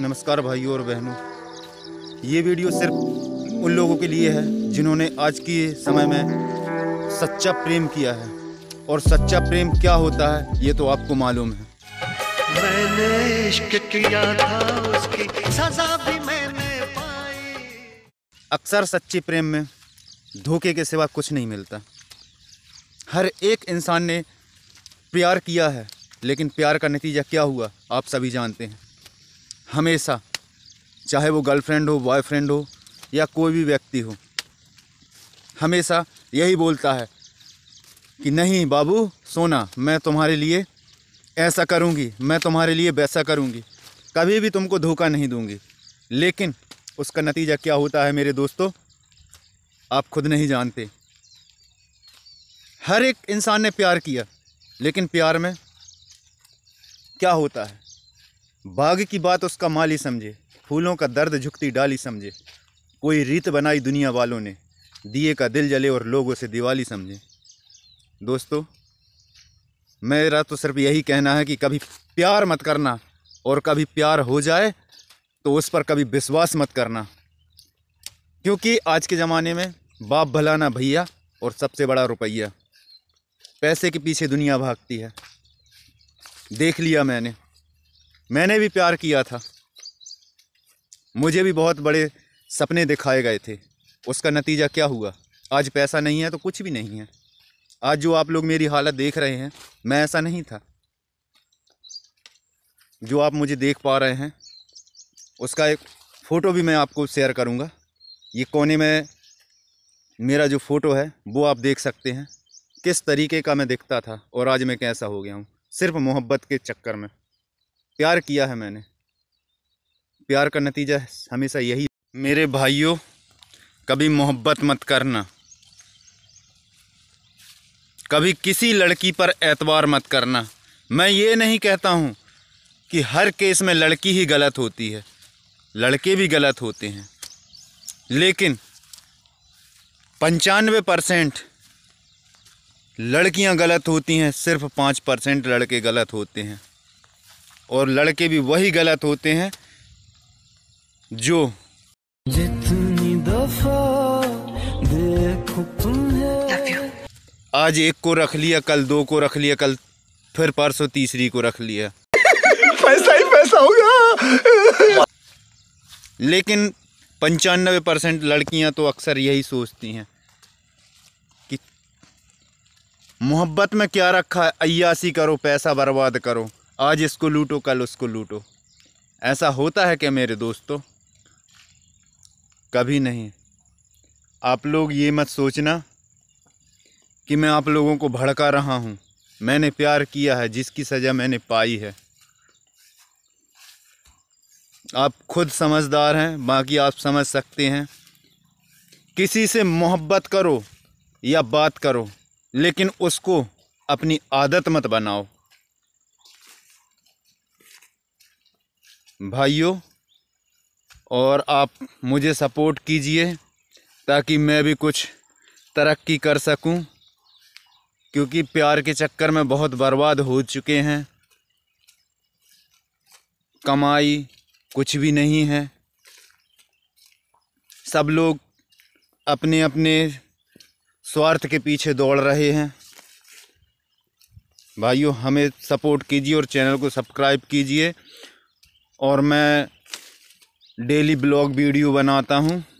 नमस्कार भाइयों और बहनों, ये वीडियो सिर्फ उन लोगों के लिए है जिन्होंने आज के समय में सच्चा प्रेम किया है। और सच्चा प्रेम क्या होता है ये तो आपको मालूम है। मैंने इश्क किया था, उसकी सजा भी मैंने पाई। अक्सर सच्चे प्रेम में धोखे के सिवा कुछ नहीं मिलता। हर एक इंसान ने प्यार किया है, लेकिन प्यार का नतीजा क्या हुआ आप सभी जानते हैं। हमेशा, चाहे वो गर्लफ्रेंड हो, बॉयफ्रेंड हो या कोई भी व्यक्ति हो, हमेशा यही बोलता है कि नहीं बाबू सोना, मैं तुम्हारे लिए ऐसा करूँगी, मैं तुम्हारे लिए वैसा करूँगी, कभी भी तुमको धोखा नहीं दूँगी। लेकिन उसका नतीजा क्या होता है मेरे दोस्तों, आप खुद नहीं जानते। हर एक इंसान ने प्यार किया, लेकिन प्यार में क्या होता है, बाग की बात उसका माली समझे, फूलों का दर्द झुकती डाली समझे, कोई रीत बनाई दुनिया वालों ने, दिए का दिल जले और लोगों से दिवाली समझे। दोस्तों, मेरा तो सिर्फ यही कहना है कि कभी प्यार मत करना, और कभी प्यार हो जाए तो उस पर कभी विश्वास मत करना, क्योंकि आज के ज़माने में बाप भला ना भैया और सबसे बड़ा रुपया, पैसे के पीछे दुनिया भागती है। देख लिया मैंने भी प्यार किया था, मुझे भी बहुत बड़े सपने दिखाए गए थे। उसका नतीजा क्या हुआ, आज पैसा नहीं है तो कुछ भी नहीं है। आज जो आप लोग मेरी हालत देख रहे हैं, मैं ऐसा नहीं था। जो आप मुझे देख पा रहे हैं, उसका एक फ़ोटो भी मैं आपको शेयर करूंगा। ये कोने में मेरा जो फ़ोटो है वो आप देख सकते हैं, किस तरीके का मैं दिखता था और आज मैं कैसा हो गया हूँ, सिर्फ मोहब्बत के चक्कर में। प्यार किया है मैंने, प्यार का नतीजा हमेशा यही। मेरे भाइयों, कभी मोहब्बत मत करना, कभी किसी लड़की पर एतबार मत करना। मैं ये नहीं कहता हूँ कि हर केस में लड़की ही गलत होती है, लड़के भी गलत होते हैं, लेकिन 95% लड़कियाँ गलत होती हैं, सिर्फ 5% लड़के गलत होते हैं। और लड़के भी वही गलत होते हैं जो जितनी दफा देखो तुम्हें, आज एक को रख लिया, कल दो को रख लिया, कल फिर परसों तीसरी को रख लिया। पैसा ही पैसा होगा। लेकिन 95% लड़कियां तो अक्सर यही सोचती हैं कि मोहब्बत में क्या रखा है, अय्यासी करो, पैसा बर्बाद करो, आज इसको लूटो कल उसको लूटो। ऐसा होता है क्या मेरे दोस्तों, कभी नहीं। आप लोग ये मत सोचना कि मैं आप लोगों को भड़का रहा हूँ। मैंने प्यार किया है, जिसकी सज़ा मैंने पाई है। आप खुद समझदार हैं, बाकी आप समझ सकते हैं। किसी से मोहब्बत करो या बात करो, लेकिन उसको अपनी आदत मत बनाओ। भाइयों, और आप मुझे सपोर्ट कीजिए ताकि मैं भी कुछ तरक्की कर सकूं, क्योंकि प्यार के चक्कर में बहुत बर्बाद हो चुके हैं। कमाई कुछ भी नहीं है। सब लोग अपने अपने स्वार्थ के पीछे दौड़ रहे हैं। भाइयों, हमें सपोर्ट कीजिए और चैनल को सब्सक्राइब कीजिए। और मैं डेली ब्लॉग वीडियो बनाता हूँ।